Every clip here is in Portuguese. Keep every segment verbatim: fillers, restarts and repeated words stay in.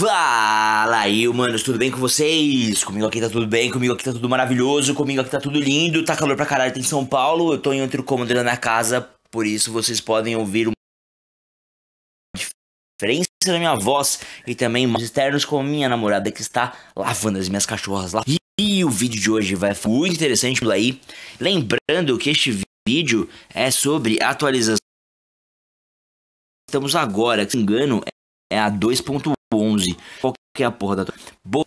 Fala aí, humanos, tudo bem com vocês? Comigo aqui tá tudo bem, comigo aqui tá tudo maravilhoso, comigo aqui tá tudo lindo, tá calor pra caralho, tem São Paulo, eu tô em outro cômodo na minha casa, por isso vocês podem ouvir uma diferença na minha voz e também mais externos com minha namorada que está lavando as minhas cachorras lá. E o vídeo de hoje vai ser muito interessante por aí, lembrando que este vídeo é sobre atualização. Estamos agora, se não me engano, é a dois ponto onze. Qual que é a porra da Boa.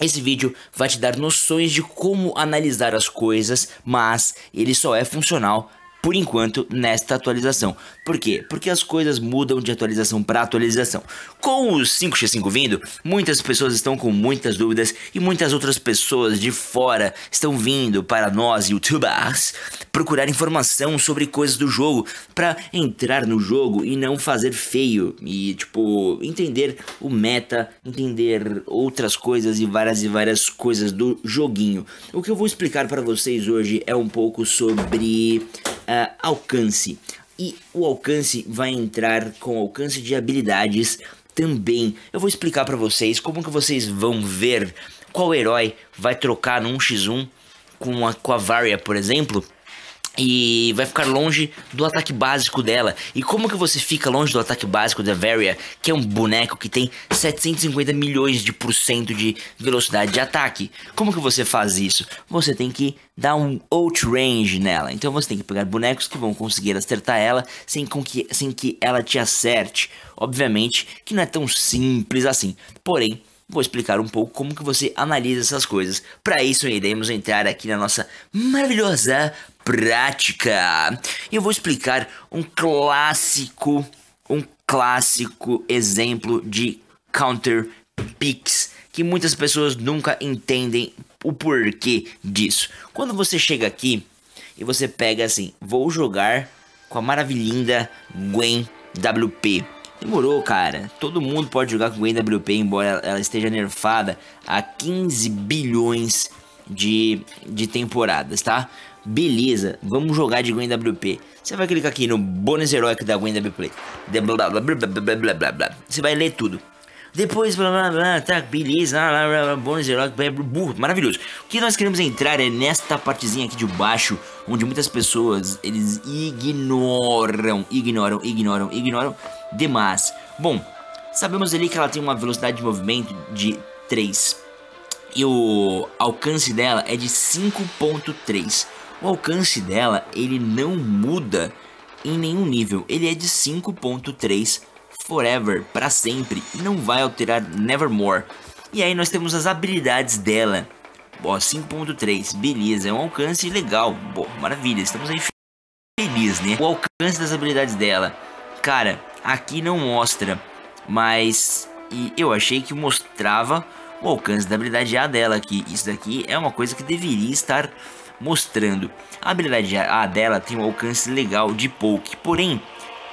Esse vídeo vai te dar noções de como analisar as coisas, mas ele só é funcional por enquanto nesta atualização. Por quê? Porque as coisas mudam de atualização para atualização. Com o cinco por cinco vindo, muitas pessoas estão com muitas dúvidas e muitas outras pessoas de fora estão vindo para nós, youtubers, procurar informação sobre coisas do jogo para entrar no jogo e não fazer feio e, tipo, entender o meta, entender outras coisas e várias e várias coisas do joguinho. O que eu vou explicar para vocês hoje é um pouco sobre Uh, alcance, e o alcance vai entrar com alcance de habilidades também. Eu vou explicar para vocês como que vocês vão ver qual herói vai trocar num um contra um com a, com a Varya, por exemplo, e vai ficar longe do ataque básico dela. E como que você fica longe do ataque básico da Varya, que é um boneco que tem setecentos e cinquenta milhões de por cento de velocidade de ataque? Como que você faz isso? Você tem que dar um outrange nela. Então você tem que pegar bonecos que vão conseguir acertar ela sem, com que, sem que ela te acerte. Obviamente que não é tão simples assim, porém vou explicar um pouco como que você analisa essas coisas. Para isso, iremos entrar aqui na nossa maravilhosa prática. E eu vou explicar um clássico, um clássico exemplo de counter picks, que muitas pessoas nunca entendem o porquê disso. Quando você chega aqui e você pega assim, vou jogar com a maravilhinda Gwen W P. Demorou, cara. Todo mundo pode jogar com Gwen W P, embora ela esteja nerfada há quinze bilhões de, de temporadas, tá? Beleza, vamos jogar de Gwen W P. Você vai clicar aqui no bônus heróico da Gwen W P. Você vai ler tudo. Depois, blá blá blá, tá, beleza, blá, blá, blá, bônus heróico, burro, maravilhoso. O que nós queremos entrar é nesta partezinha aqui de baixo, onde muitas pessoas, eles ignoram, ignoram, ignoram, ignoram demais. Bom, sabemos ali que ela tem uma velocidade de movimento de três. E o alcance dela é de cinco ponto três. O alcance dela, ele não muda em nenhum nível. Ele é de cinco ponto três. Forever, para sempre, e não vai alterar nevermore. E aí nós temos as habilidades dela. Ó, cinco ponto três, beleza, é um alcance legal. Bom, maravilha, estamos aí felizes, né? O alcance das habilidades dela, cara, aqui não mostra, mas e eu achei que mostrava o alcance da habilidade A dela aqui. Isso daqui é uma coisa que deveria estar mostrando. A habilidade A dela tem um alcance legal de poke, porém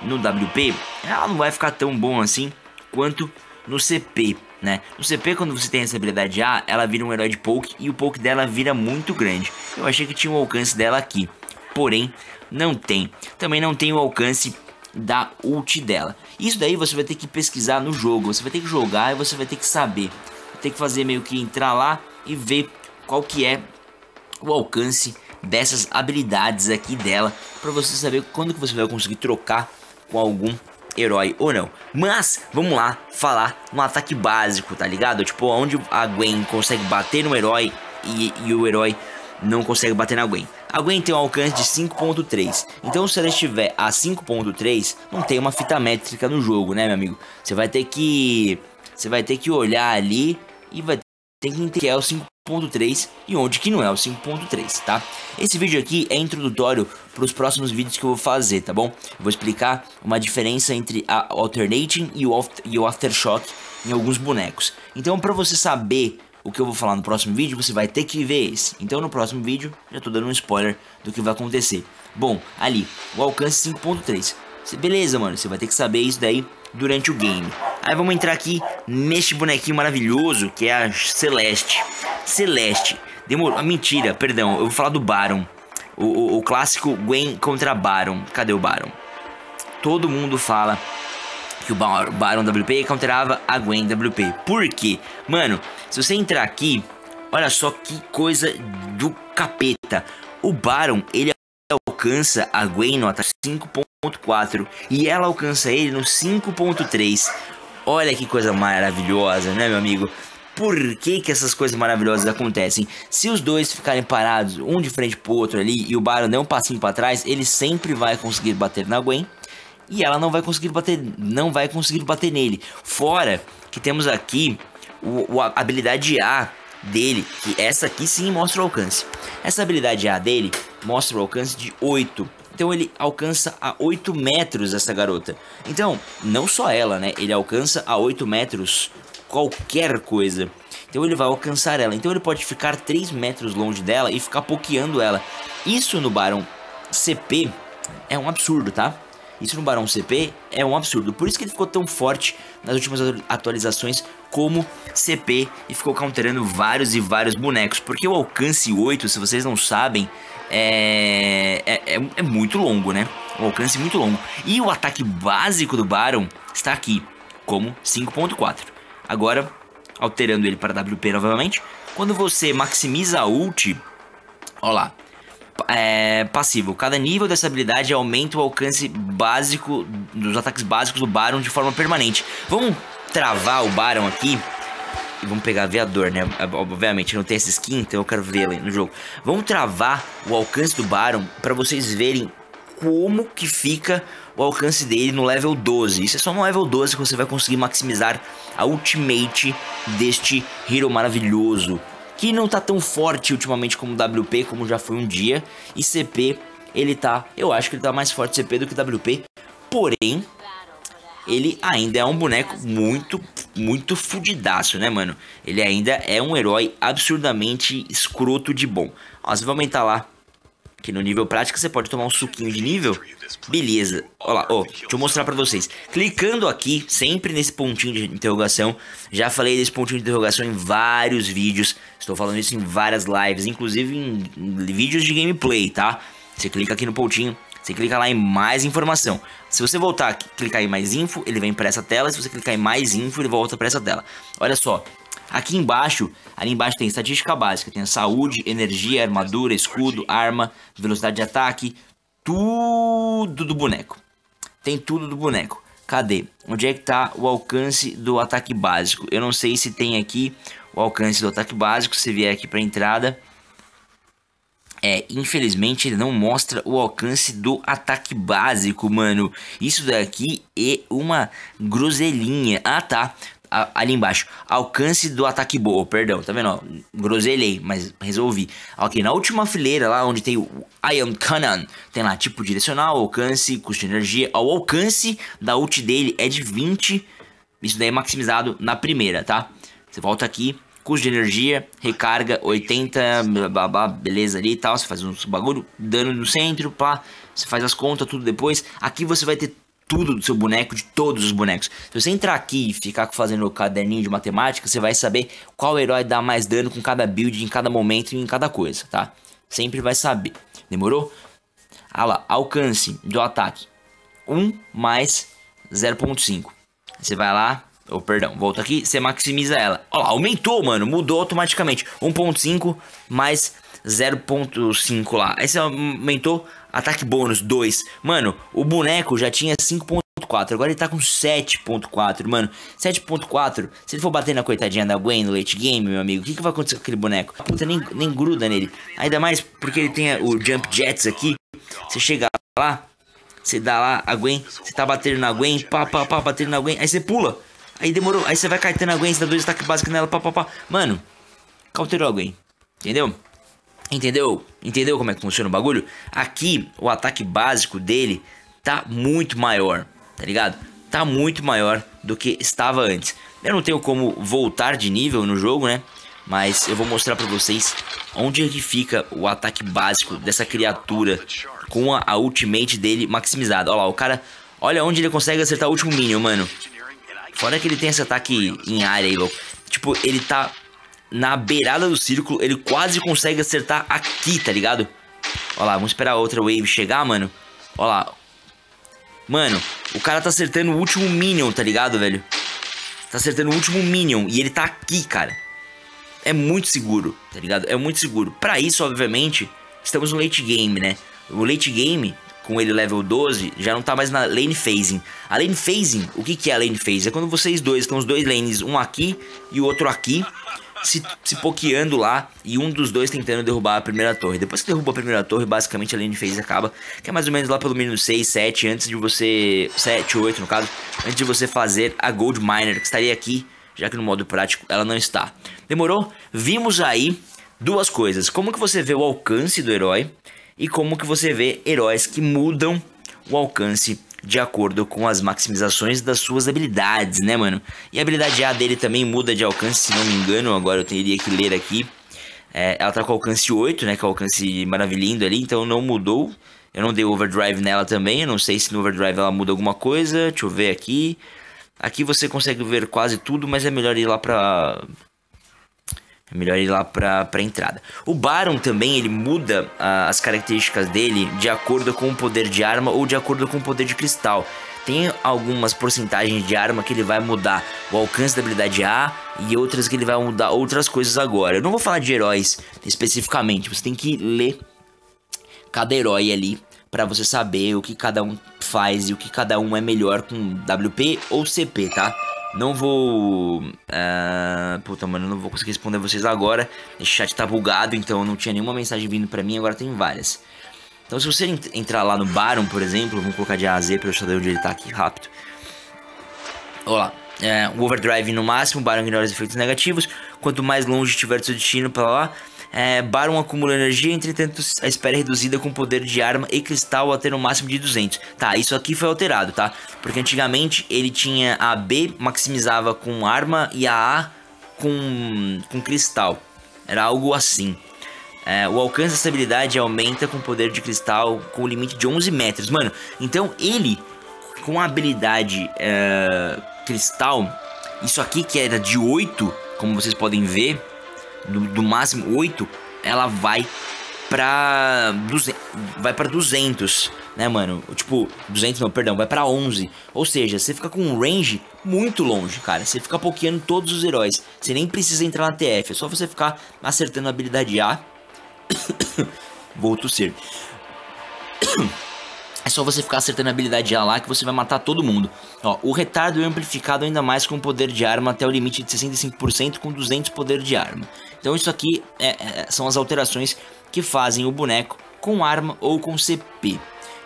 no W P, ela não vai ficar tão bom assim quanto no C P, né? No C P, quando você tem essa habilidade A, ela vira um herói de poke e o poke dela vira muito grande. Eu achei que tinha um alcance dela aqui, porém não tem. Também não tem o alcance da ult dela. Isso daí você vai ter que pesquisar no jogo, você vai ter que jogar e você vai ter que saber. Vai ter que fazer meio que entrar lá e ver qual que é o alcance dessas habilidades aqui dela, para você saber quando que você vai conseguir trocar com algum herói ou não. Mas vamos lá falar um ataque básico, tá ligado? Tipo, onde a Gwen consegue bater no herói e, e o herói não consegue bater na Gwen. A Gwen tem um alcance de cinco ponto três. Então se ela estiver a cinco ponto três, não tem uma fita métrica no jogo, né, meu amigo? Você vai ter que você vai ter que olhar ali e vai ter que entender que é o cinco ponto três e onde que não é o cinco ponto três, tá? Esse vídeo aqui é introdutório para os próximos vídeos que eu vou fazer, tá bom? Eu vou explicar uma diferença entre a alternating e o, e o aftershock em alguns bonecos. Então, para você saber o que eu vou falar no próximo vídeo, você vai ter que ver esse. Então, no próximo vídeo, já tô dando um spoiler do que vai acontecer. Bom, ali, o alcance cinco ponto três. Beleza, mano, você vai ter que saber isso daí durante o game. Aí vamos entrar aqui neste bonequinho maravilhoso, que é a Celeste. Celeste, demorou, ah, mentira, perdão, eu vou falar do Baron, o, o, o clássico Gwen contra Baron. Cadê o Baron? Todo mundo fala que o Baron W P counterava a Gwen W P. Por quê? Mano, se você entrar aqui, olha só que coisa do capeta. O Baron, ele alcança a Gwen no ataque cinco ponto quatro e ela alcança ele no cinco ponto três. Olha que coisa maravilhosa, né, meu amigo? Por que que essas coisas maravilhosas acontecem? Se os dois ficarem parados, um de frente pro outro ali, e o Baron der um passinho pra trás, ele sempre vai conseguir bater na Gwen, e ela não vai conseguir bater, não vai conseguir bater nele. Fora que temos aqui o, o, a habilidade A dele, que essa aqui sim mostra o alcance. Essa habilidade A dele mostra o alcance de oito. Então ele alcança a oito metros essa garota. Então, não só ela, né? Ele alcança a oito metros qualquer coisa. Então ele vai alcançar ela. Então ele pode ficar três metros longe dela e ficar pokeando ela. Isso no Baron C P é um absurdo, tá? Isso no Baron C P é um absurdo. Por isso que ele ficou tão forte nas últimas atualizações como C P e ficou counterando vários e vários bonecos. Porque o alcance oito, se vocês não sabem, é, é, é, é muito longo, né? O alcance muito longo. E o ataque básico do Baron está aqui como cinco ponto quatro. Agora, alterando ele para W P novamente, quando você maximiza a ult, olha lá. É, passivo. Cada nível dessa habilidade aumenta o alcance básico dos ataques básicos do Baron de forma permanente. Vamos travar o Baron aqui e vamos pegar Veador, né? Obviamente não tem essa skin, então eu quero vê-la no jogo. Vamos travar o alcance do Baron para vocês verem como que fica o alcance dele no level doze. Isso é só no level doze que você vai conseguir maximizar a ultimate deste hero maravilhoso, que não tá tão forte ultimamente como W P, como já foi um dia. E C P, ele tá... eu acho que ele tá mais forte C P do que W P. Porém, ele ainda é um boneco muito, muito fudidaço, né, mano? Ele ainda é um herói absurdamente escroto de bom. Ó, você vai aumentar lá, que no nível prático você pode tomar um suquinho de nível. Beleza. Olha lá, ó, deixa eu mostrar pra vocês. Clicando aqui, sempre nesse pontinho de interrogação. Já falei desse pontinho de interrogação em vários vídeos. Estou falando isso em várias lives, inclusive em vídeos de gameplay, tá? Você clica aqui no pontinho, você clica lá em mais informação. Se você voltar aqui, clicar em mais info, ele vem pra essa tela. Se você clicar em mais info, ele volta pra essa tela. Olha só. Aqui embaixo, ali embaixo tem estatística básica, tem a saúde, energia, armadura, escudo, arma, velocidade de ataque, tudo do boneco. Tem tudo do boneco. Cadê? Onde é que tá o alcance do ataque básico? Eu não sei se tem aqui o alcance do ataque básico, se vier aqui pra entrada. É, infelizmente ele não mostra o alcance do ataque básico, mano. Isso daqui é uma groselinha. Ah, tá. Ali embaixo, alcance do ataque boa, perdão, tá vendo, ó, groselhei, mas resolvi. Ok, na última fileira lá onde tem o Ion Cannon, tem lá tipo direcional, alcance, custo de energia, o alcance da ult dele é de vinte, isso daí é maximizado na primeira, tá? Você volta aqui, custo de energia, recarga oitenta, blá, blá, blá, beleza ali e tal, você faz um bagulho, dano no centro, pá, você faz as contas, tudo depois, aqui você vai ter tudo do seu boneco, de todos os bonecos. Se você entrar aqui e ficar fazendo o caderninho de matemática, você vai saber qual herói dá mais dano com cada build, em cada momento e em cada coisa, tá? Sempre vai saber. Demorou? Ah lá, alcance do ataque um mais zero ponto cinco. Você vai lá, ou oh, perdão, volta aqui, você maximiza ela. Ó lá, aumentou, mano, mudou automaticamente. um ponto cinco mais zero ponto cinco lá. Aí você aumentou ataque bônus dois. Mano, o boneco já tinha cinco ponto quatro. Agora ele tá com sete ponto quatro, mano. sete ponto quatro. Se ele for bater na coitadinha da Gwen no late game, meu amigo, o que, que vai acontecer com aquele boneco? A puta nem, nem gruda nele. Ainda mais porque ele tem o Jump Jets aqui. Você chega lá, você dá lá a Gwen, você tá batendo na Gwen, pá, pá, pá, batendo na Gwen. Aí você pula. Aí demorou. Aí você vai caetando a Gwen, você dá dois ataques básicos nela, pá, pá, pá. Mano, counterou a Gwen. Entendeu? Entendeu? Entendeu como é que funciona o bagulho? Aqui, o ataque básico dele tá muito maior, tá ligado? Tá muito maior do que estava antes. Eu não tenho como voltar de nível no jogo, né? Mas eu vou mostrar pra vocês onde é que fica o ataque básico dessa criatura com a, a ultimate dele maximizada. Olha lá, o cara... olha onde ele consegue acertar o último minion, mano. Fora que ele tem esse ataque em área aí, louco. Tipo, ele tá... na beirada do círculo, ele quase consegue acertar aqui, tá ligado? Olha lá, vamos esperar a outra wave chegar, mano. Olha lá. Mano, o cara tá acertando o último Minion, tá ligado, velho? Tá acertando o último Minion e ele tá aqui, cara. É muito seguro, tá ligado? É muito seguro. Pra isso, obviamente, estamos no late game, né? O late game, com ele level doze, já não tá mais na lane phasing. A lane phasing, o que que é a lane phasing? É quando vocês dois, estão os dois lanes, um aqui e o outro aqui, se, se pokeando lá e um dos dois tentando derrubar a primeira torre. Depois que derruba a primeira torre, basicamente a lane phase acaba, que é mais ou menos lá pelo menos seis, sete, antes de você... sete, oito no caso, antes de você fazer a Gold Miner, que estaria aqui, já que no modo prático ela não está. Demorou? Vimos aí duas coisas. Como que você vê o alcance do herói e como que você vê heróis que mudam o alcance de acordo com as maximizações das suas habilidades, né, mano? E a habilidade A dele também muda de alcance, se não me engano. Agora eu teria que ler aqui. É, ela tá com alcance oito, né? Que é o alcance maravilhoso ali, então não mudou. Eu não dei overdrive nela também. Eu não sei se no overdrive ela muda alguma coisa. Deixa eu ver aqui. Aqui você consegue ver quase tudo, mas é melhor ir lá pra... É melhor ir lá pra, pra entrada. O Baron também, ele muda ah, as características dele de acordo com o poder de arma ou de acordo com o poder de cristal. Tem algumas porcentagens de arma que ele vai mudar o alcance da habilidade A e outras que ele vai mudar outras coisas agora. Eu não vou falar de heróis especificamente, você tem que ler cada herói ali pra você saber o que cada um faz e o que cada um é melhor com W P ou C P, tá? Não vou... Uh, puta, mano, eu não vou conseguir responder vocês agora. Esse chat tá bugado, então não tinha nenhuma mensagem vindo pra mim, agora tem várias. Então se você ent entrar lá no Baron, por exemplo, vamos colocar de A a Z pra eu saber onde ele tá aqui, rápido. Olha lá, é, o Overdrive no máximo, Baron ignora os efeitos negativos. Quanto mais longe estiver do seu destino, pra lá... É, Baron acumula energia, entretanto a espera é reduzida com poder de arma e cristal até no máximo de duzentos. Tá, isso aqui foi alterado, tá? Porque antigamente ele tinha a B, maximizava com arma e a A com, com cristal. Era algo assim. É, o alcance dessa habilidade aumenta com poder de cristal com o limite de onze metros. Mano, então ele com a habilidade é, cristal, isso aqui que era de oito, como vocês podem ver... Do, do máximo oito, ela vai pra duzentos, vai pra duzentos, né, mano? Tipo, duzentos não, perdão, vai pra onze. Ou seja, você fica com um range muito longe, cara. Você fica pokeando todos os heróis. Você nem precisa entrar na T F, é só você ficar acertando a habilidade A. Vou tossir. É só você ficar acertando a habilidade A lá que você vai matar todo mundo. Ó, o retardo é amplificado ainda mais com o poder de arma até o limite de sessenta e cinco por cento com duzentos poder de arma. Então isso aqui é, é, são as alterações que fazem o boneco com arma ou com C P.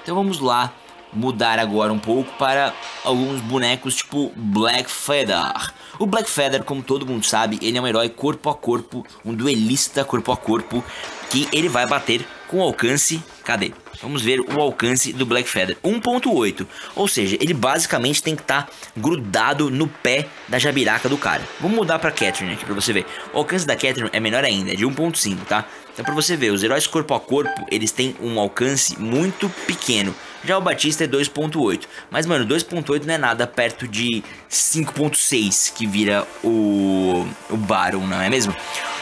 Então vamos lá mudar agora um pouco para alguns bonecos tipo Black Feather. O Black Feather, como todo mundo sabe, ele é um herói corpo a corpo, um duelista corpo a corpo, que ele vai bater com alcance... Cadê? Vamos ver o alcance do Black Feather, um ponto oito, ou seja, ele basicamente tem que estar tá grudado no pé da jabiraca do cara. Vamos mudar pra Catherine aqui pra você ver. O alcance da Catherine é menor ainda, é de um ponto cinco, tá? Então pra você ver, os heróis corpo a corpo, eles têm um alcance muito pequeno. Já o Batista é dois ponto oito, mas mano, dois ponto oito não é nada perto de cinco ponto seis que vira o, o Baron, não é mesmo?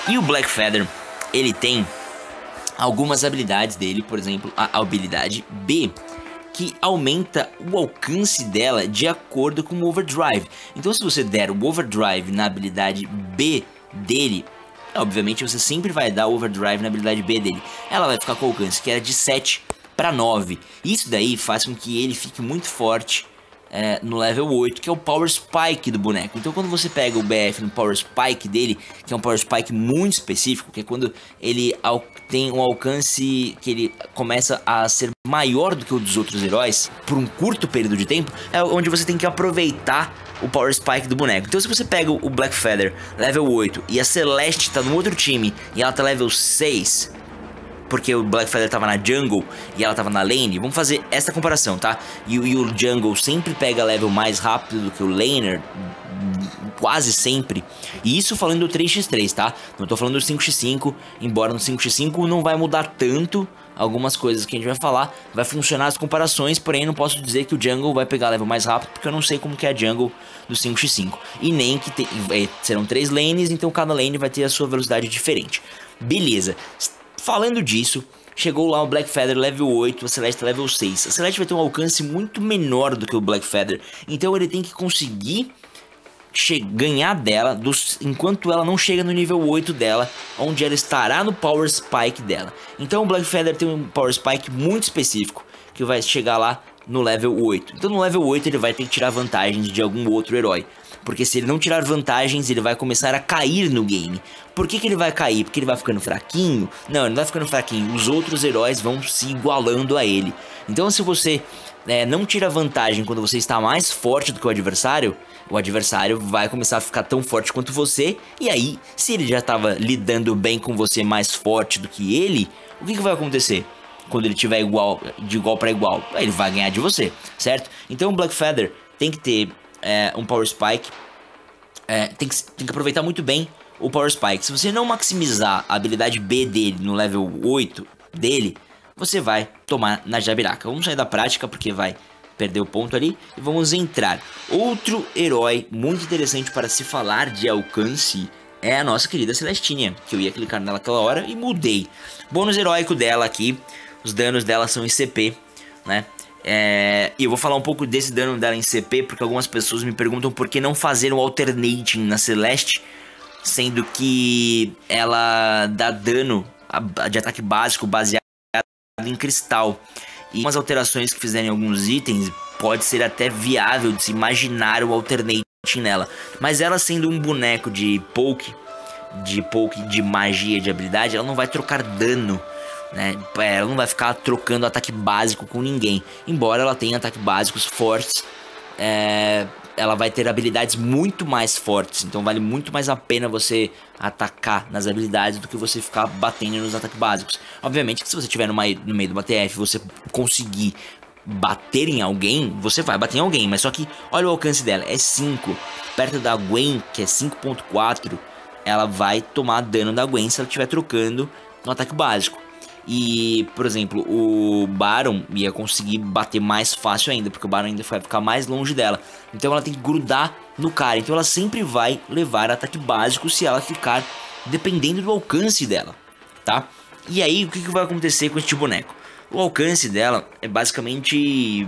E o Black Feather, ele tem... algumas habilidades dele, por exemplo, a habilidade B, que aumenta o alcance dela de acordo com o Overdrive. Então se você der o Overdrive na habilidade B dele, obviamente você sempre vai dar o Overdrive na habilidade B dele. Ela vai ficar com o alcance que era de sete para nove. Isso daí faz com que ele fique muito forte é, no level oito, que é o Power Spike do boneco. Então quando você pega o B F no Power Spike dele, que é um Power Spike muito específico, que é quando ele tem um alcance que ele começa a ser maior do que o dos outros heróis por um curto período de tempo, é onde você tem que aproveitar o Power Spike do boneco. Então se você pega o Black Feather level oito e a Celeste tá no outro time e ela tá level seis... porque o Black Feather tava na jungle e ela tava na lane, vamos fazer essa comparação, tá? E, e o jungle sempre pega level mais rápido do que o laner, quase sempre. E isso falando do três por três, tá? Não tô falando do cinco por cinco, embora no cinco por cinco não vai mudar tanto algumas coisas que a gente vai falar, vai funcionar as comparações, porém não posso dizer que o jungle vai pegar level mais rápido, porque eu não sei como que é a jungle do cinco por cinco. E nem que te, é, serão três lanes, então cada lane vai ter a sua velocidade diferente. Beleza. Falando disso, Chegou lá o Black Feather level oito, a Celeste level seis. A Celeste vai ter um alcance muito menor do que o Black Feather, então ele tem que conseguir ganhar dela dos, enquanto ela não chega no nível oito dela, onde ela estará no Power Spike dela. Então o Black Feather tem um Power Spike muito específico, que vai chegar lá no level oito. Então no level oito ele vai ter que tirar vantagens de algum outro herói, porque se ele não tirar vantagens, ele vai começar a cair no game. Por que que ele vai cair? Porque ele vai ficando fraquinho? Não, ele não vai ficando fraquinho, os outros heróis vão se igualando a ele. Então se você é, não tira vantagem quando você está mais forte do que o adversário, o adversário vai começar a ficar tão forte quanto você. E aí, se ele já estava lidando bem com você mais forte do que ele, o que que vai acontecer? Quando ele tiver igual, de igual para igual, ele vai ganhar de você, certo? Então o Black Feather tem que ter é, um Power Spike, é, tem, que, tem que aproveitar muito bem o Power Spike. Se você não maximizar a habilidade B dele no level oito dele, você vai tomar na jabiraca. Vamos sair da prática porque vai perder o ponto ali e vamos entrar. Outro herói muito interessante para se falar de alcance é a nossa querida Celestinha, que eu ia clicar nela aquela hora e mudei. Bônus heróico dela aqui. Os danos dela são em C P, né? É, e eu vou falar um pouco desse dano dela em C P, porque algumas pessoas me perguntam por que não fazer um alternating na Celeste, sendo que ela dá dano de ataque básico baseado em cristal. E algumas alterações que fizerem alguns itens, pode ser até viável de se imaginar o alternating nela. Mas ela sendo um boneco de poke, de poke de magia, de habilidade, ela não vai trocar dano, né? Ela não vai ficar trocando ataque básico com ninguém. Embora ela tenha ataques básicos fortes, é... ela vai ter habilidades muito mais fortes. Então vale muito mais a pena você atacar nas habilidades do que você ficar batendo nos ataques básicos. Obviamente que se você estiver numa... no meio de uma T F, você conseguir bater em alguém, você vai bater em alguém. Mas só que olha o alcance dela, é cinco. Perto da Gwen, que é cinco ponto quatro, ela vai tomar dano da Gwen se ela estiver trocando no ataque básico. E, por exemplo, o Baron ia conseguir bater mais fácil ainda, porque o Baron ainda vai ficar mais longe dela. Então ela tem que grudar no cara. Então ela sempre vai levar ataque básico se ela ficar dependendo do alcance dela, tá? E aí, o que que vai acontecer com este boneco? O alcance dela é basicamente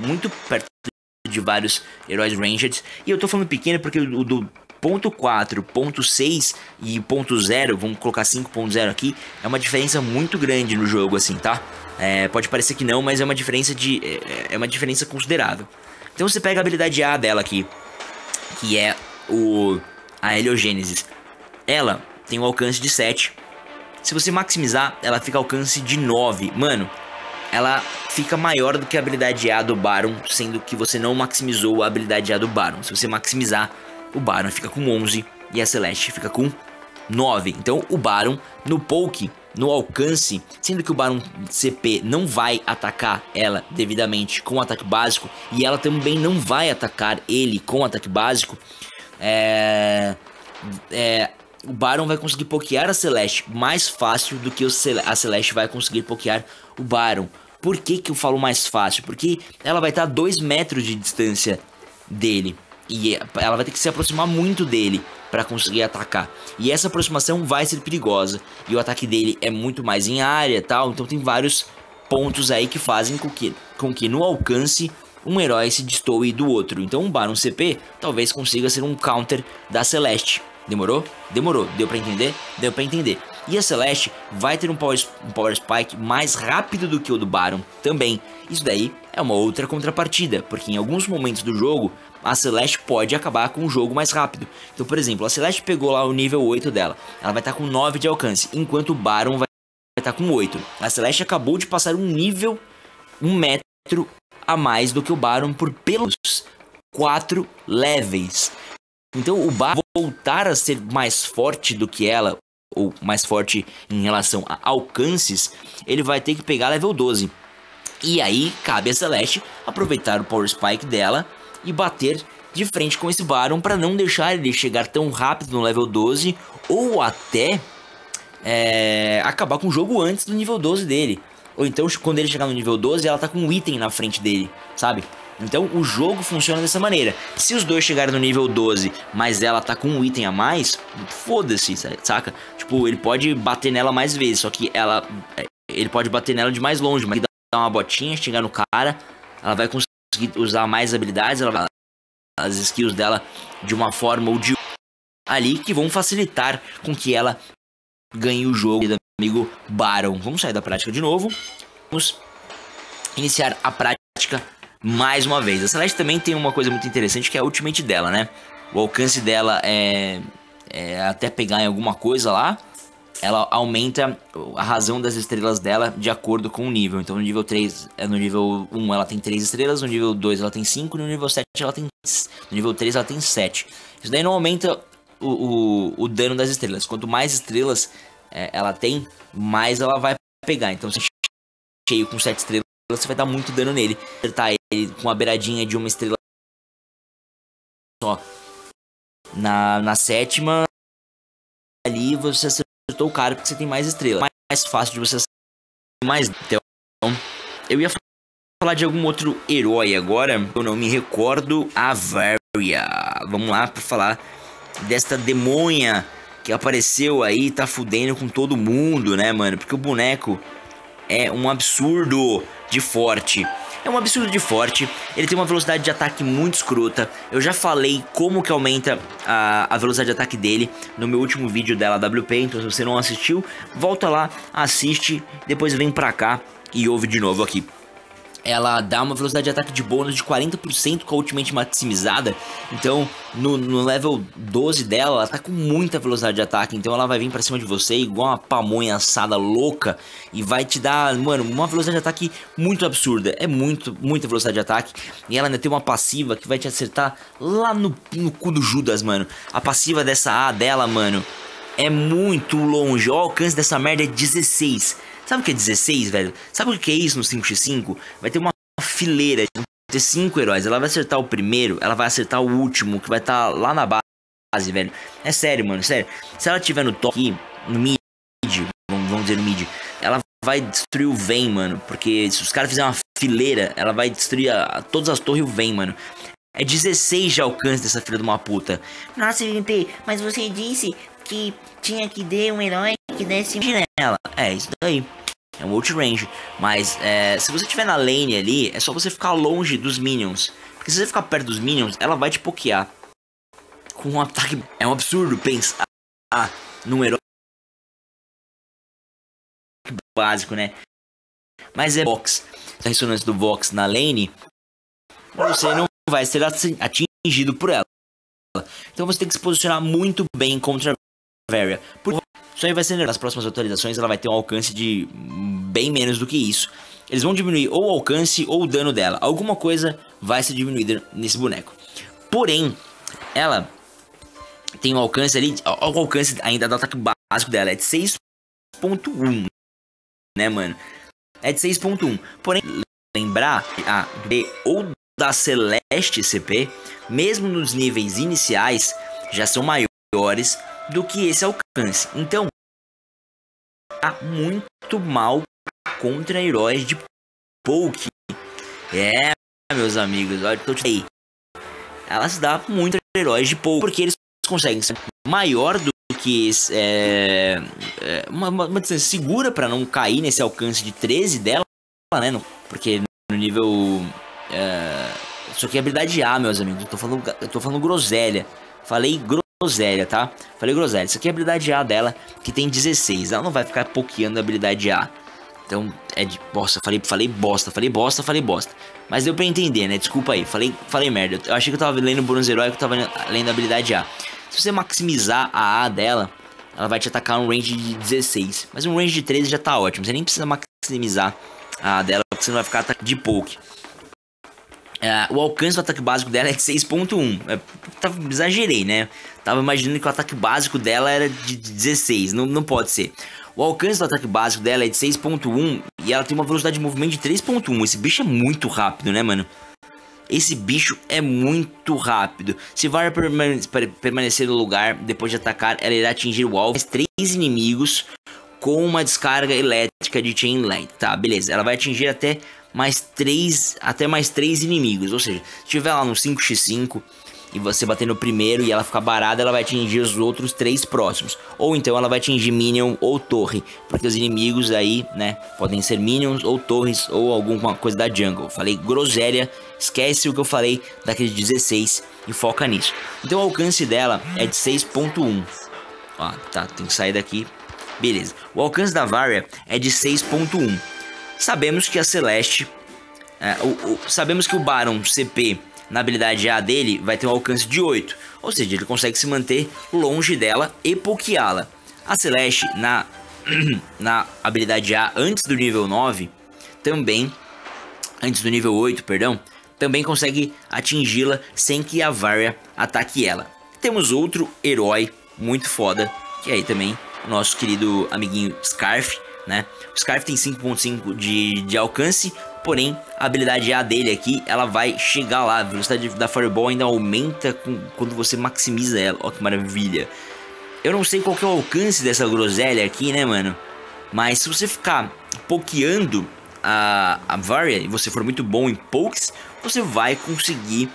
muito perto de vários heróis ranged. E eu tô falando pequeno porque o do... ponto quatro, ponto seis e ponto zero, vamos colocar cinco ponto zero aqui, é uma diferença muito grande no jogo, assim, tá? É, pode parecer que não, mas é uma diferença de é, é uma diferença considerável. Então você pega a habilidade A dela aqui, que é o a Heliogênesis. Ela tem um alcance de sete. Se você maximizar, ela fica alcance de nove. Mano, ela fica maior do que a habilidade A do Baron, sendo que você não maximizou a habilidade A do Baron. Se você maximizar, o Baron fica com onze e a Celeste fica com nove. Então o Baron no poke, no alcance, sendo que o Baron C P não vai atacar ela devidamente com o ataque básico, e ela também não vai atacar ele com o ataque básico, é... É... o Baron vai conseguir pokear a Celeste mais fácil do que a Celeste vai conseguir pokear o Baron. Por que que eu falo mais fácil? Porque ela vai estar a dois metros de distância dele, e ela vai ter que se aproximar muito dele para conseguir atacar. E essa aproximação vai ser perigosa. E o ataque dele é muito mais em área e tal. Então tem vários pontos aí que fazem com que, com que no alcance um herói se destoe do outro. Então um Baron C P talvez consiga ser um counter da Celeste. Demorou? Demorou. Deu para entender? Deu para entender. E a Celeste vai ter um power, um power Spike mais rápido do que o do Baron também. Isso daí é uma outra contrapartida, porque em alguns momentos do jogo, a Celeste pode acabar com o jogo mais rápido. Então, por exemplo, a Celeste pegou lá o nível oito dela. Ela vai estar com nove de alcance, enquanto o Baron vai estar com oito. A Celeste acabou de passar um nível, um metro a mais do que o Baron por pelos quatro levels. Então, o Baron vai voltar a ser mais forte do que ela, ou mais forte em relação a alcances, ele vai ter que pegar level doze. E aí cabe a Celeste aproveitar o Power Spike dela e bater de frente com esse Baron para não deixar ele chegar tão rápido no level doze, ou até é, acabar com o jogo antes do nível doze dele. Ou então quando ele chegar no nível doze, ela tá com um item na frente dele, sabe? Então o jogo funciona dessa maneira. Se os dois chegarem no nível doze, mas ela tá com um item a mais, foda-se, saca? Tipo, ele pode bater nela mais vezes, só que ela, ele pode bater nela de mais longe, mas dar uma botinha, xingar no cara, ela vai conseguir usar mais habilidades, ela vai as skills dela de uma forma ou de ali que vão facilitar com que ela ganhe o jogo do amigo Baron. Vamos sair da prática de novo. Vamos iniciar a prática mais uma vez. A Celeste também tem uma coisa muito interessante que é a ultimate dela, né? O alcance dela é, é até pegar em alguma coisa lá. Ela aumenta a razão das estrelas dela de acordo com o nível. Então no nível três, no nível um ela tem três estrelas, no nível dois ela tem cinco, no nível sete ela tem, no nível três ela tem sete. Isso daí não aumenta o, o, o dano das estrelas. Quanto mais estrelas é, ela tem, mais ela vai pegar. Então se cheio com sete estrelas, você vai dar muito dano nele. Acertar ele com a beiradinha de uma estrela só na, na sétima ali você acerta o cara, porque você tem mais estrela, mais fácil de você mais. Então, eu ia falar de algum outro herói agora, eu não me recordo. A Varya, vamos lá para falar desta demônia que apareceu aí, tá fudendo com todo mundo, né, mano? Porque o boneco é um absurdo de forte. É um absurdo de forte, ele tem uma velocidade de ataque muito escrota. Eu já falei como que aumenta a, a velocidade de ataque dele no meu último vídeo dela W P, então se você não assistiu, volta lá, assiste, depois vem pra cá e ouve de novo aqui. Ela dá uma velocidade de ataque de bônus de quarenta por cento com a ultimate maximizada, então no, no level doze dela, ela tá com muita velocidade de ataque, então ela vai vir pra cima de você igual uma pamonha assada louca e vai te dar, mano, uma velocidade de ataque muito absurda, é muito, muita velocidade de ataque, e ela ainda tem uma passiva que vai te acertar lá no, no cu do Judas, mano. A passiva dessa A dela, mano, é muito longe, o alcance dessa merda é dezesseis. Sabe o que é dezesseis, velho? Sabe o que é isso no cinco por cinco? Vai ter uma fileira, vai ter cinco heróis. Ela vai acertar o primeiro, ela vai acertar o último, que vai estar tá lá na base, velho. É sério, mano, sério. Se ela tiver no top, no mid, vamos dizer no mid, ela vai destruir o Vayne, mano. Porque se os caras fizerem uma fileira, ela vai destruir a, a, todas as torres e o Vayne, mano. É dezesseis de alcance dessa filha de uma puta. Nossa, M P, mas você disse que tinha que ter um herói que desse nela. É, isso daí. É um outrange, mas é, se você estiver na lane ali, é só você ficar longe dos minions. Porque se você ficar perto dos minions, ela vai te pokear com um ataque. É um absurdo pensar num herói básico, né? Mas é Vox. A ressonância do Vox na lane, você não vai ser atingido por ela. Então você tem que se posicionar muito bem contra a Varya. Por... Isso aí vai ser nas próximas atualizações, ela vai ter um alcance de bem menos do que isso. Eles vão diminuir ou o alcance ou o dano dela. Alguma coisa vai ser diminuída nesse boneco. Porém, ela tem um alcance ali, o alcance ainda do ataque básico dela é de seis ponto um, né, mano? É de seis ponto um. Porém, lembrar a B ou da Celeste C P, mesmo nos níveis iniciais, já são maiores do que esse alcance. Então, tá muito mal contra heróis de poke. É, meus amigos, olha, tô te aí. Ela se dá muito contra heróis de poke, porque eles conseguem ser maior do que esse, é, é, uma, uma, uma distância segura para não cair nesse alcance de treze dela, né? No, porque no nível é, isso aqui é habilidade A, meus amigos. Eu tô falando, eu tô falando groselha. Falei groselha. Groselha, tá? Falei groselha. Isso aqui é a habilidade A dela, que tem dezesseis. Ela não vai ficar pokeando a habilidade A. Então, é de bosta. Falei, falei bosta, falei bosta, falei bosta. Mas deu pra entender, né? Desculpa aí. Falei, falei merda. Eu achei que eu tava lendo o bônus heróico, eu tava lendo a habilidade A. Se você maximizar a A dela, ela vai te atacar um range de dezesseis. Mas um range de treze já tá ótimo. Você nem precisa maximizar a A dela, porque você não vai ficar de poke. Uh, o alcance do ataque básico dela é de seis ponto um. Exagerei, né? Tava imaginando que o ataque básico dela era de dezesseis. Não, não pode ser. O alcance do ataque básico dela é de seis ponto um. E ela tem uma velocidade de movimento de três ponto um. Esse bicho é muito rápido, né, mano? Esse bicho é muito rápido. Se Varya permanecer no lugar depois de atacar, ela irá atingir o alvo. Mais três inimigos com uma descarga elétrica de Chain Light. Tá, beleza. Ela vai atingir até mais três, até mais três inimigos, ou seja, se tiver lá no cinco por cinco e você bater no primeiro e ela ficar barada, ela vai atingir os outros três próximos. Ou então ela vai atingir minion ou torre, porque os inimigos aí, né, podem ser minions ou torres ou alguma coisa da jungle. Falei groselha, esquece o que eu falei daquele dezesseis e foca nisso. Então o alcance dela é de seis ponto um. Ó, tá, tem que sair daqui. Beleza. O alcance da Varya é de seis ponto um. Sabemos que a Celeste... É, o, o, sabemos que o Baron C P... na habilidade A dele vai ter um alcance de oito, ou seja, ele consegue se manter longe dela e pokeá-la. A Celeste na, na habilidade A antes do nível nove, também, antes do nível oito, perdão, também consegue atingi-la sem que a Varya ataque ela. Temos outro herói muito foda, que aí também o nosso querido amiguinho Scarf, né? O Scarf tem cinco ponto cinco de, de alcance, porém a habilidade A dele aqui, ela vai chegar lá, a velocidade da Fireball ainda aumenta com, quando você maximiza ela, ó que maravilha. Eu não sei qual que é o alcance dessa groselha aqui, né mano, mas se você ficar pokeando a, a Varya e você for muito bom em pokes, você vai conseguir,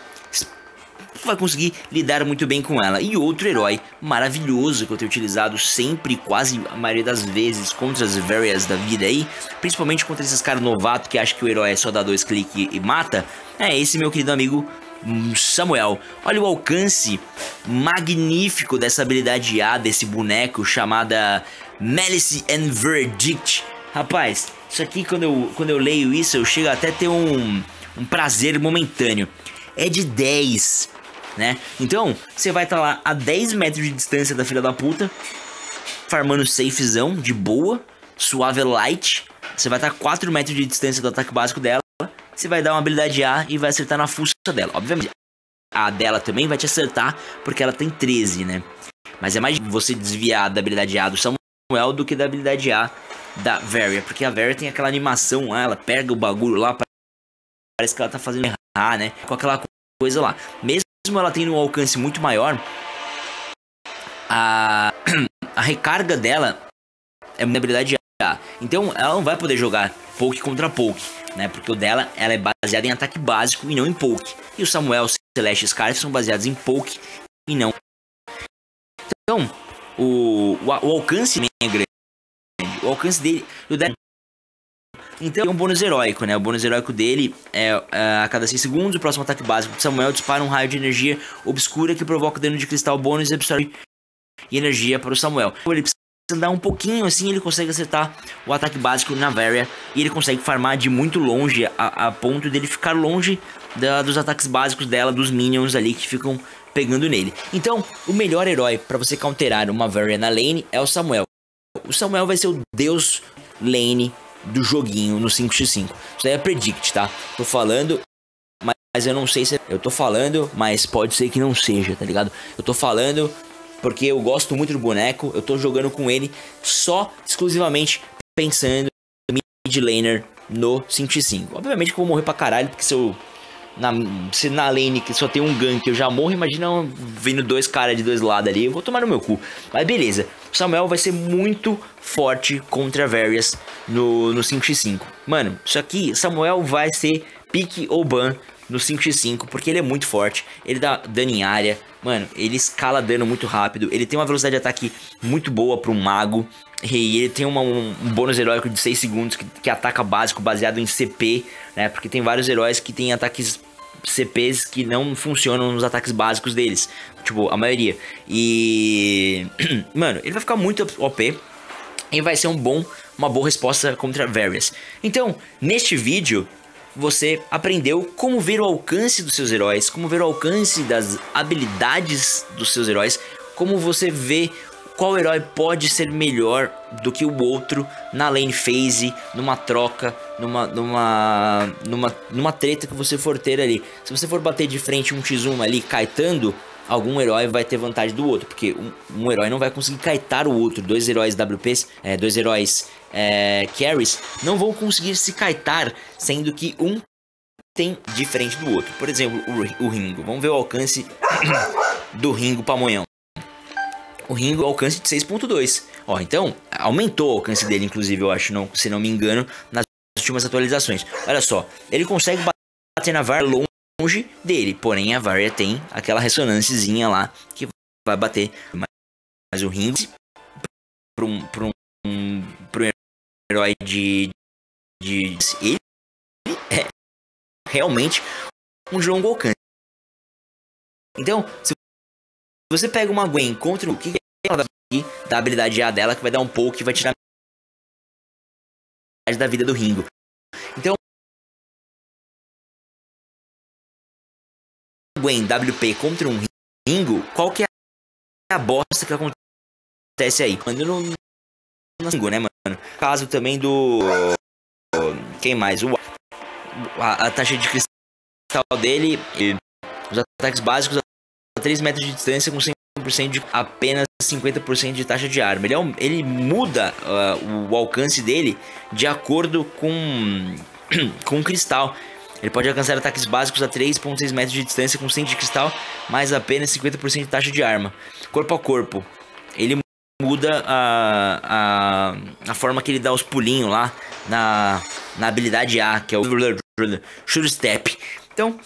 vai conseguir lidar muito bem com ela. E outro herói maravilhoso que eu tenho utilizado sempre, quase a maioria das vezes, contra as Varyas da vida aí, principalmente contra esses caras novatos que acham que o herói é só dar dois cliques e mata, é esse meu querido amigo Samuel. Olha o alcance magnífico dessa habilidade A desse boneco chamada Malice and Verdict. Rapaz, isso aqui quando eu, quando eu leio isso eu chego até a ter um, um prazer momentâneo. É de dez, né? Então, você vai estar tá lá a dez metros de distância da filha da puta, farmando safezão, de boa, suave light. Você vai estar tá a quatro metros de distância do ataque básico dela. Você vai dar uma habilidade A e vai acertar na fuça dela. Obviamente, a dela também vai te acertar, porque ela tem treze, né? Mas é mais você desviar da habilidade A do Samuel do que da habilidade A da Varya, porque a Varya tem aquela animação, ela pega o bagulho lá, parece que ela tá fazendo errar, né? Com aquela coisa lá. Mesmo ela tendo um alcance muito maior, a, a recarga dela é uma habilidade A. Então ela não vai poder jogar poke contra poke, né? Porque o dela ela é baseada em ataque básico e não em poke. E o Samuel, Celeste e Scarf são baseados em poke e não. Então o, o, o alcance é grande. O alcance dele... O dela, então é um bônus heróico, né? O bônus heróico dele é a cada seis segundos, o próximo ataque básico de Samuel dispara um raio de energia obscura que provoca dano de cristal bônus e absorve energia para o Samuel. Ele precisa andar um pouquinho assim, ele consegue acertar o ataque básico na Varya e ele consegue farmar de muito longe a, a ponto dele ficar longe da, dos ataques básicos dela, dos minions ali que ficam pegando nele. Então, o melhor herói para você counterar uma Varya na lane é o Samuel. O Samuel vai ser o deus lane do joguinho no cinco contra cinco. Isso daí é predict, tá? Tô falando, mas, mas eu não sei se... Eu tô falando, mas pode ser que não seja, tá ligado? Eu tô falando porque eu gosto muito do boneco, eu tô jogando com ele só, exclusivamente, pensando no mid laner no cinco contra cinco. Obviamente que eu vou morrer pra caralho, porque se eu... Na, se na lane que só tem um gank eu já morro, imagina vindo dois caras de dois lados ali, eu vou tomar no meu cu. Mas beleza, o Samuel vai ser muito forte contra Varyas no, no cinco contra cinco. Mano, isso aqui, Samuel vai ser pique ou ban no cinco contra cinco, porque ele é muito forte, ele dá dano em área, mano, ele escala dano muito rápido, ele tem uma velocidade de ataque muito boa para um mago, e ele tem uma, um, um bônus heróico de seis segundos que, que ataca básico baseado em C P, né? Porque tem vários heróis que tem ataques C Ps que não funcionam nos ataques básicos deles, tipo, a maioria. E... mano, ele vai ficar muito O P e vai ser um bom, uma boa resposta contra Varys. Então, neste vídeo... você aprendeu como ver o alcance dos seus heróis, como ver o alcance das habilidades dos seus heróis, como você vê qual herói pode ser melhor do que o outro na lane phase, numa troca, numa, numa, numa, numa treta que você for ter ali. Se você for bater de frente um contra um ali, kitando, algum herói vai ter vantagem do outro, porque um, um herói não vai conseguir kitar o outro. Dois heróis W Ps, é, dois heróis é, carries, não vão conseguir se kitar, sendo que um tem diferente do outro. Por exemplo, o, o Ringo. Vamos ver o alcance do Ringo pamonhão. O Ringo, alcance de seis ponto dois. Ó, então, aumentou o alcance dele, inclusive, eu acho, não, se não me engano, nas últimas atualizações. Olha só, ele consegue bater na Varya longe longe dele. Porém, a Varya tem aquela ressonânciazinha lá que vai bater. Mas o Ringo, para um, pra um, pra um herói de, de, de... Ele é realmente um João Golcan. Então, se você pega uma Gwen contra o que ela dá aqui, da habilidade A dela, que vai dar um pouco e vai tirar da vida do Ringo. Então, Gwen W P contra um Ringo, qual que é a bosta que acontece aí? Quando não, não Ringo, né, mano? Caso também do... Quem mais? O... A, a taxa de cristal dele, e os ataques básicos a três metros de distância com cem por cento de... Apenas cinquenta por cento de taxa de arma. Ele, é um, ele muda uh, o alcance dele de acordo com com o cristal. Ele pode alcançar ataques básicos a três vírgula seis metros de distância com cem de cristal, mas apenas cinquenta por cento de taxa de arma. Corpo a corpo, ele muda a, a, a forma que ele dá os pulinhos lá na, na habilidade A, que é o Shoot step. Então,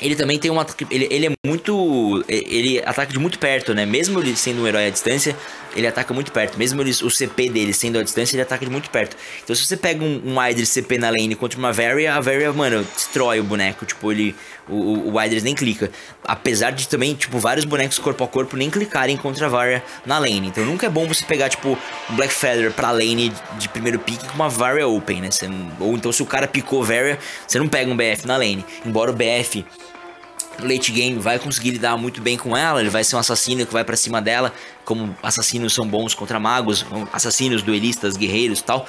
ele também tem um ataque, ele, ele é muito, ele ataca de muito perto, né? Mesmo ele sendo um herói à distância, ele ataca muito perto. Mesmo ele, o C P dele sendo à distância, ele ataca de muito perto. Então, se você pega um, um Idris C P na lane contra uma Varya, a Varya, mano, destrói o boneco. Tipo, ele, o, o Idris nem clica. Apesar de também, tipo, vários bonecos corpo a corpo nem clicarem contra a Varya na lane. Então, nunca é bom você pegar, tipo, um Black Feather pra lane de primeiro pick com uma Varya open, né? Você, ou então, se o cara picou Varya, você não pega um B F na lane. Embora o B F... late game vai conseguir lidar muito bem com ela. Ele vai ser um assassino que vai pra cima dela. Como assassinos são bons contra magos, assassinos, duelistas, guerreiros e tal,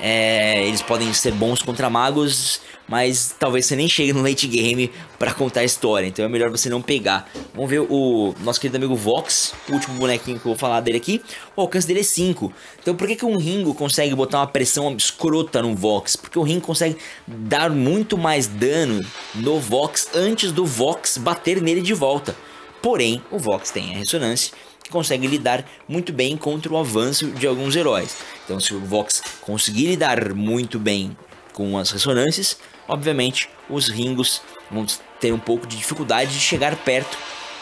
é, eles podem ser bons contra magos, mas talvez você nem chegue no late game pra contar a história. Então é melhor você não pegar. Vamos ver o nosso querido amigo Vox, o último bonequinho que eu vou falar dele aqui. O alcance dele é cinco. Então por que que um Ringo consegue botar uma pressão escrota no Vox? Porque o Ringo consegue dar muito mais dano no Vox antes do Vox bater nele de volta. Porém, o Vox tem a ressonância, consegue lidar muito bem contra o avanço de alguns heróis. Então, se o Vox conseguir lidar muito bem com as ressonâncias, obviamente os Ringos vão ter um pouco de dificuldade de chegar perto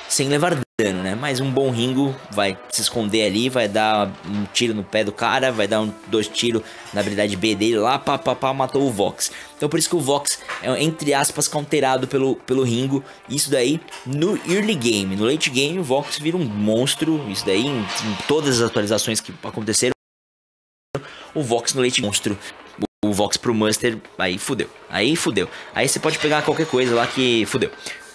sem levar dano, né? Mas um bom Ringo vai se esconder ali, vai dar um tiro no pé do cara, vai dar um, dois tiros na habilidade B dele lá, pá, pá, pá, matou o Vox. Então por isso que o Vox é, entre aspas, counterado pelo, pelo Ringo. Isso daí no early game. No late game o Vox vira um monstro. Isso daí em, em todas as atualizações que aconteceram, o Vox no late monstro. O, o Vox pro Muster, aí fudeu. Aí fudeu. Aí você pode pegar qualquer coisa lá que fudeu.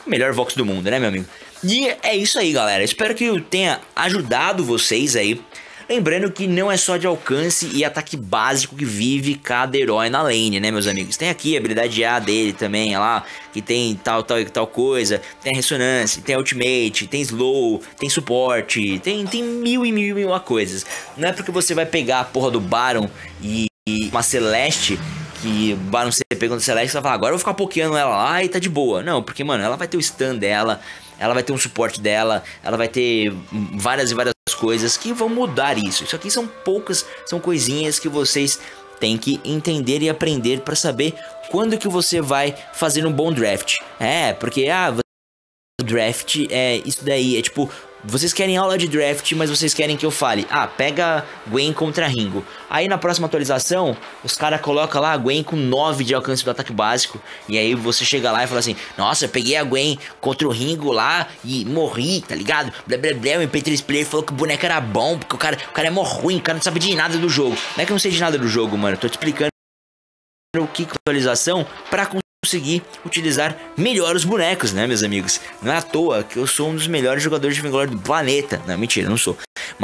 Melhor Vox do mundo, né, meu amigo? E é isso aí, galera. Espero que eu tenha ajudado vocês aí. Lembrando que não é só de alcance e ataque básico que vive cada herói na lane, né, meus amigos? Tem aqui a habilidade A dele também, olha lá, que tem tal, tal e tal coisa. Tem a ressonância, tem a ultimate, tem slow, tem suporte, tem, tem mil e mil e mil coisas. Não é porque você vai pegar a porra do Baron e, e uma Celeste... que Baron C P contra Celeste, ela fala, agora eu vou ficar pokeando ela lá e tá de boa. Não, porque, mano, ela vai ter o stun dela, ela vai ter um suporte dela, ela vai ter várias e várias coisas que vão mudar isso. Isso aqui são poucas, são coisinhas que vocês têm que entender e aprender pra saber quando que você vai fazer um bom draft. É, porque, ah, draft é isso daí, é tipo... Vocês querem aula de draft, mas vocês querem que eu fale, ah, pega Gwen contra Ringo. Aí na próxima atualização, os caras colocam lá a Gwen com nove de alcance do ataque básico. E aí você chega lá e fala assim, nossa, eu peguei a Gwen contra o Ringo lá e morri, tá ligado? Blá, blá, blá, o M P três player falou que o boneco era bom, porque o cara, o cara é mó ruim, o cara não sabe de nada do jogo. Não é que eu não sei de nada do jogo, mano, eu tô te explicando o que é atualização pra conseguir... conseguir utilizar melhor os bonecos, né, meus amigos? Não é à toa que eu sou um dos melhores jogadores de Vainglory do planeta. Não, mentira, não sou.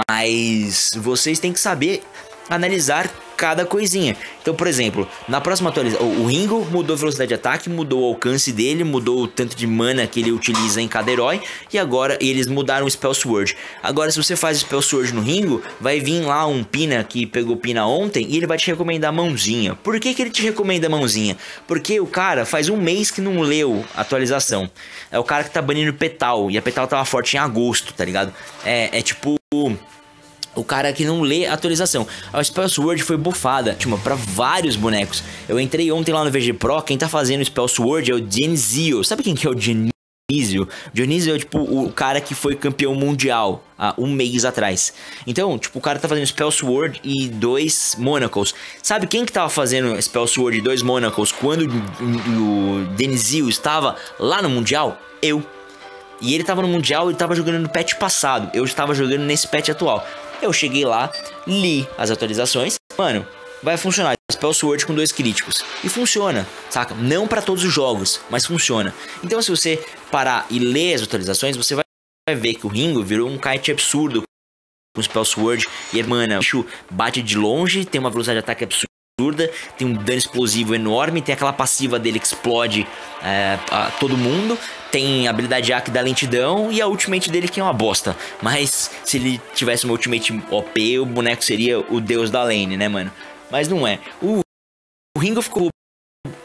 Mas vocês têm que saber analisar cada coisinha. Então, por exemplo, na próxima atualização, o Ringo mudou a velocidade de ataque, mudou o alcance dele, mudou o tanto de mana que ele utiliza em cada herói, e agora eles mudaram o Spell Sword. Agora, se você faz o Spell Sword no Ringo, vai vir lá um Pina que pegou Pina ontem, e ele vai te recomendar a mãozinha. Por que que ele te recomenda a mãozinha? Porque o cara faz um mês que não leu a atualização. É o cara que tá banindo Petal, e a Petal tava forte em agosto, tá ligado? É, é tipo... O cara que não lê a atualização. A Spell Sword foi bufada, tipo, pra vários bonecos. Eu entrei ontem lá no V G Pro, quem tá fazendo Spell Sword é o Genizio. Sabe quem que é o Genizio? Dionísio é, tipo, o cara que foi campeão mundial há um mês atrás. Então, tipo, o cara tá fazendo Spell Sword e dois Monacles. Sabe quem que tava fazendo Spell Sword e dois Monacles quando o Genizio estava lá no mundial? Eu. E ele tava no mundial e tava jogando no patch passado. Eu estava jogando nesse patch atual. Eu cheguei lá, li as atualizações. Mano, vai funcionar. Spell Sword com dois críticos. E funciona, saca? Não pra todos os jogos, mas funciona. Então, se você parar e ler as atualizações, você vai ver que o Ringo virou um kite absurdo com Spell Sword. E, mano, o bicho bate de longe, tem uma velocidade de ataque absurda, tem um dano explosivo enorme, tem aquela passiva dele que explode é, a todo mundo, tem a habilidade A que dá lentidão e a ultimate dele que é uma bosta. Mas, se ele tivesse uma ultimate O P, o boneco seria o deus da lane, né, mano? Mas não é. O, o Ringo ficou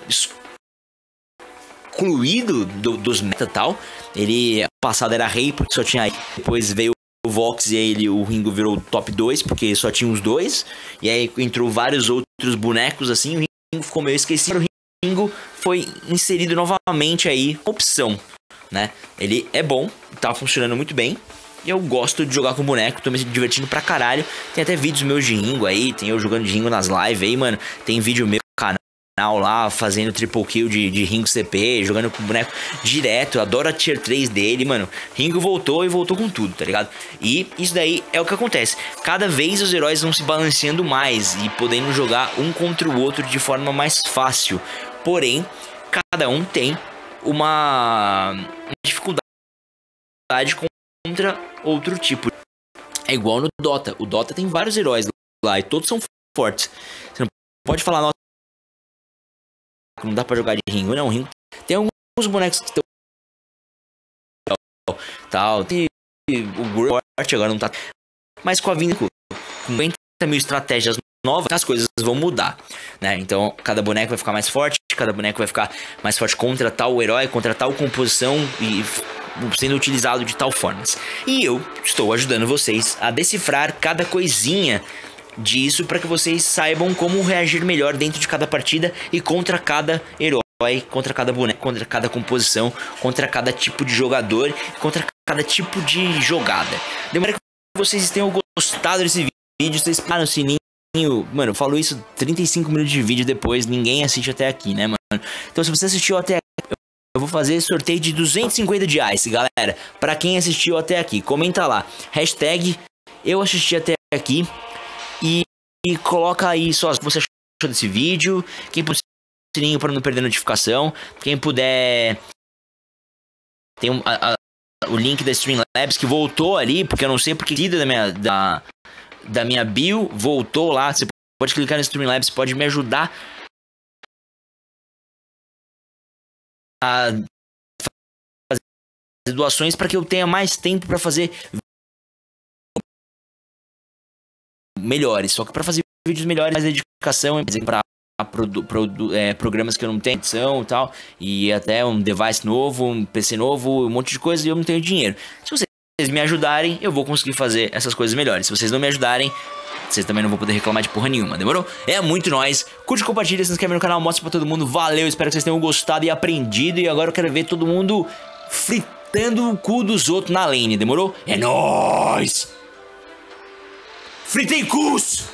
excluído do, dos meta tal. Ele, passado era rei, porque só tinha... Depois veio o Vox e ele, o Ringo virou top dois, porque só tinha os dois. E aí entrou vários outros bonecos, assim. O Ringo ficou meio esquecido. O Ringo foi inserido novamente aí, opção, né? Ele é bom, tá funcionando muito bem. E eu gosto de jogar com boneco, tô me divertindo pra caralho. Tem até vídeos meus de Ringo aí, tem eu jogando de Ringo nas lives aí, mano. Tem vídeo meu no canal lá, fazendo triple kill de, de Ringo C P, jogando com boneco direto. Eu adoro a tier três dele, mano. Ringo voltou e voltou com tudo, tá ligado? E isso daí é o que acontece. Cada vez os heróis vão se balanceando mais e podendo jogar um contra o outro de forma mais fácil. Porém, cada um tem uma dificuldade com contra outro tipo. É igual no Dota. O Dota tem vários heróis lá e todos são fortes. Você não pode falar, nossa, não dá pra jogar de Ringo. Não, Ringo tem alguns bonecos que estão tal. Tem o Gord agora não tá. Mas com a vinda com cinquenta mil estratégias novas, as coisas vão mudar, né? Então cada boneco vai ficar mais forte, cada boneco vai ficar mais forte contra tal herói, contra tal composição e sendo utilizado de tal forma. E eu estou ajudando vocês a decifrar cada coisinha disso para que vocês saibam como reagir melhor dentro de cada partida e contra cada herói, contra cada boneco, contra cada composição, contra cada tipo de jogador, contra cada tipo de jogada. Demora que vocês tenham gostado desse vídeo, vocês param o sininho. Mano, eu falo isso trinta e cinco minutos de vídeo depois, ninguém assiste até aqui, né, mano? Então se você assistiu até aqui, eu vou fazer sorteio de duzentos e cinquenta reais, galera. Pra quem assistiu até aqui, comenta lá. Hashtag eu assisti até aqui. E, e coloca aí só o que você achou desse vídeo. Quem puder, sininho pra não perder notificação. Quem puder... Tem um, a, a, o link da Streamlabs que voltou ali. Porque eu não sei porque da minha, da, da minha bio voltou lá. Você pode clicar no Streamlabs, pode me ajudar a fazer doações para que eu tenha mais tempo para fazer melhores. Só que para fazer vídeos melhores, mais dedicação para é, programas que eu não tenho, edição e tal, e até um device novo, um P C novo, um monte de coisa, e eu não tenho dinheiro. Se vocês me ajudarem, eu vou conseguir fazer essas coisas melhores. Se vocês não me ajudarem, vocês também não vão poder reclamar de porra nenhuma, demorou? É muito nóis. Curte, compartilha, se inscreve no canal, mostra pra todo mundo. Valeu, espero que vocês tenham gostado e aprendido. E agora eu quero ver todo mundo fritando o cu dos outros na lane, demorou? É nóis! Fritem cus!